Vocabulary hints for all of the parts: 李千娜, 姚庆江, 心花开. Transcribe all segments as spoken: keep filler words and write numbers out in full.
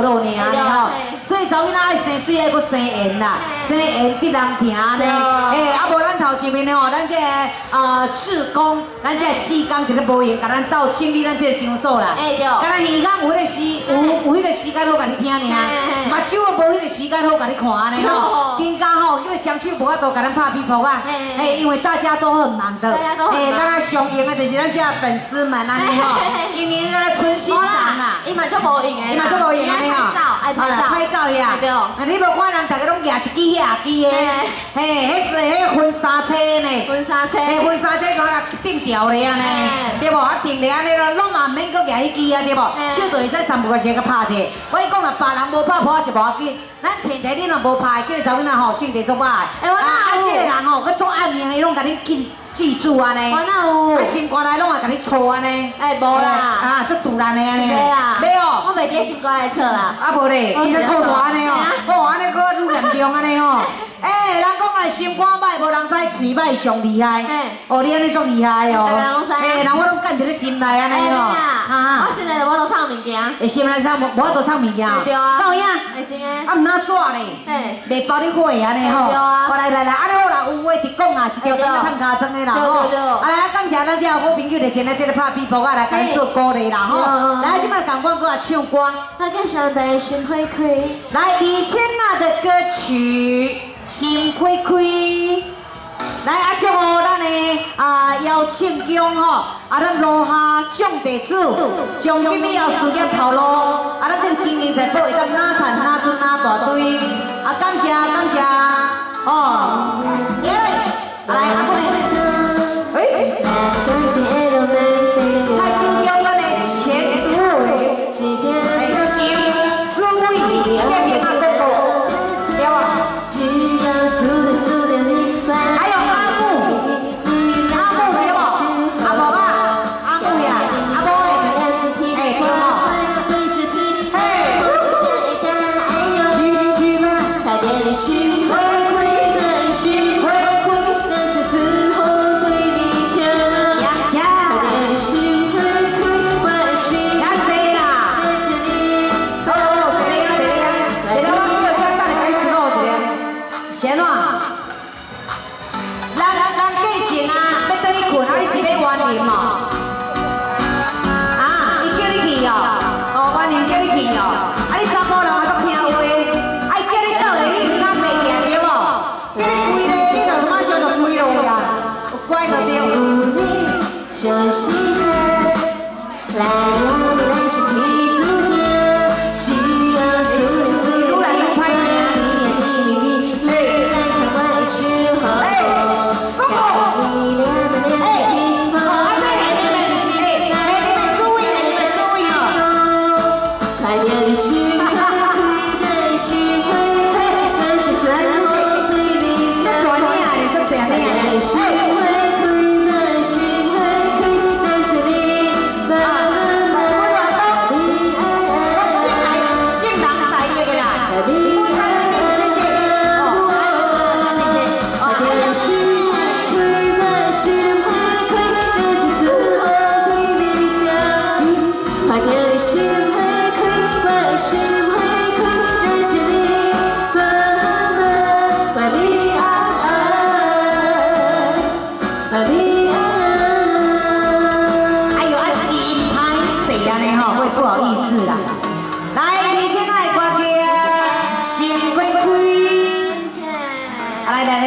流落呢吼。所以查某囡仔爱生水，爱搁生缘啦，生缘得人听呢。诶，啊无咱头前面吼，咱这呃志工，咱这志工伫咧无闲，甲咱斗整理咱这个场所啦。诶对。甲咱耳光有迄个时，有有迄个时间好甲你听呢，目睭啊无迄个时间好甲你看呢吼。更加吼，迄个双手无法度甲咱拍屁股啊。诶，因为大家都很忙的。大家都很忙。诶，甲咱上映的就是咱这粉丝们安尼吼，因为咱咧春心上啦。 伊嘛足无用诶，伊嘛足无用安尼哦，爱拍照，拍照遐，啊你无看人，大家拢举一支遐支诶，嘿，迄是迄婚纱车呢，婚纱车，嘿，婚纱车可能定条咧安尼，对无？啊定咧安尼咯，拢嘛唔免搁举迄支啊，对无？手就会使三不五时个拍者。我讲啦，别人无拍破是无要紧，咱天地你若无拍，即个查某囡仔吼性地足歹，啊啊即个人吼，佮做暗面伊拢甲恁记。 记住安尼，我哪有？啊，心肝内拢会甲你搓安尼。哎，无啦，啊，足突然的安尼。对啦。对哦。我袂记心肝内搓啦。啊，无咧，伊才搓搓安尼哦。哦，安尼佫愈严重安尼哦。哎，人讲来心肝歹，无人知嘴歹上厉害。哎。哦，你安尼足厉害哦。大家拢知。哎，人我拢干伫咧心内安尼哦。哎，啊。我心内就无多创物件。会心内啥无？无多创物件。对啊。到遐。会真诶。啊，唔哪纸咧？哎。袂包你火安尼吼。对啊。我来来来，安尼好啦，有话直讲啦，一条筋啊，趁牙床。 对对对，啊来感谢咱这好朋友来前来这个拍比波啊来给你做鼓励啦吼，来即摆感官哥啊唱歌，来介绍《心花开》，来李千娜的歌曲《心花开》，来啊祝贺咱的啊姚庆江吼，啊咱楼下众弟子将今年要事业头路，啊咱这今年财宝会当哪赚哪出哪大堆，啊感谢感谢，哦，耶，来啊我来。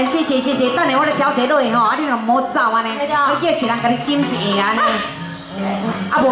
谢谢谢谢，等下我的小姐落去吼，啊你若唔好走安尼，我叫一人甲你斟一下安尼，啊无。